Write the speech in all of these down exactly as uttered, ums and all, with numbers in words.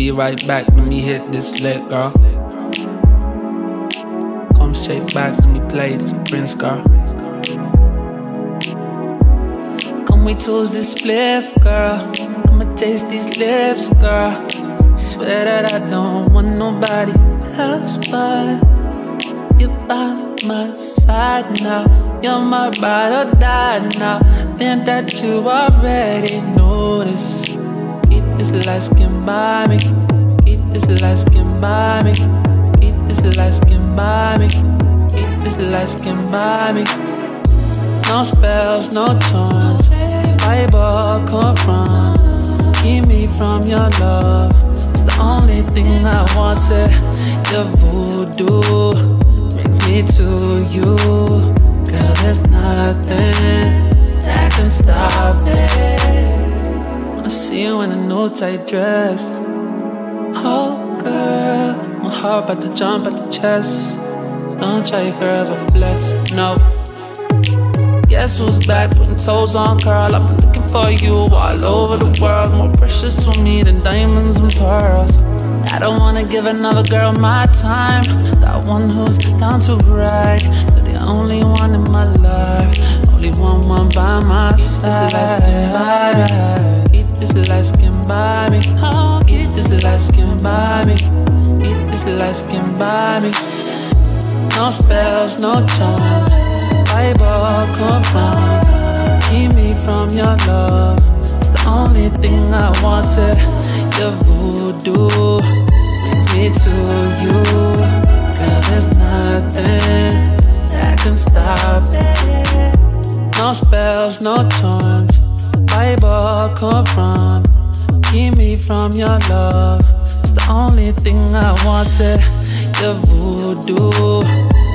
be right back. Let me hit this lick, girl. Come straight back, let me play this Prince, girl. Come we toast this spliff, girl. I'ma taste these lips, girl. Swear that I don't want nobody else but you by my side now. You're my ride or die now. Think that you already know this. Keep this light skin by me. Keep this light skin by me. Keep this light skin by me. Keep this light skin by me. No spells, no charms. Bible confront. Keep me from your love. It's the only thing I want, say. The voodoo brings me to you. Girl, there's nothing that can stop it. Wanna see you in a no-tight dress. Oh, girl, my heart about to jump at the chest. Don't try your girl to flex, no. Guess who's back, putting toes on, girl. I've been looking for you all over the world. More precious to me than diamonds and pearls. I don't wanna give another girl my time. That one who's down to ride. You're the only one in my life. Only one, one by my side. Eat this light skin by me. Eat this light skin by me. Eat this light skin by me. No spells, no charms. Bible confront. Keep me from your love. It's the only thing I want, say. The voodoo brings me to you. Girl, there's nothing that can stop it. No spells, no charms. Bible confront. Keep me from your love. It's the only thing I want, say. The voodoo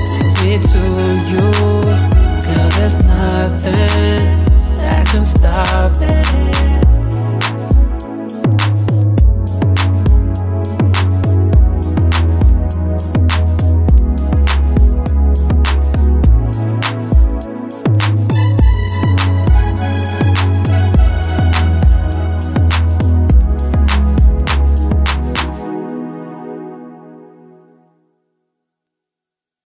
brings me to you. Girl, there's nothing that can stop it.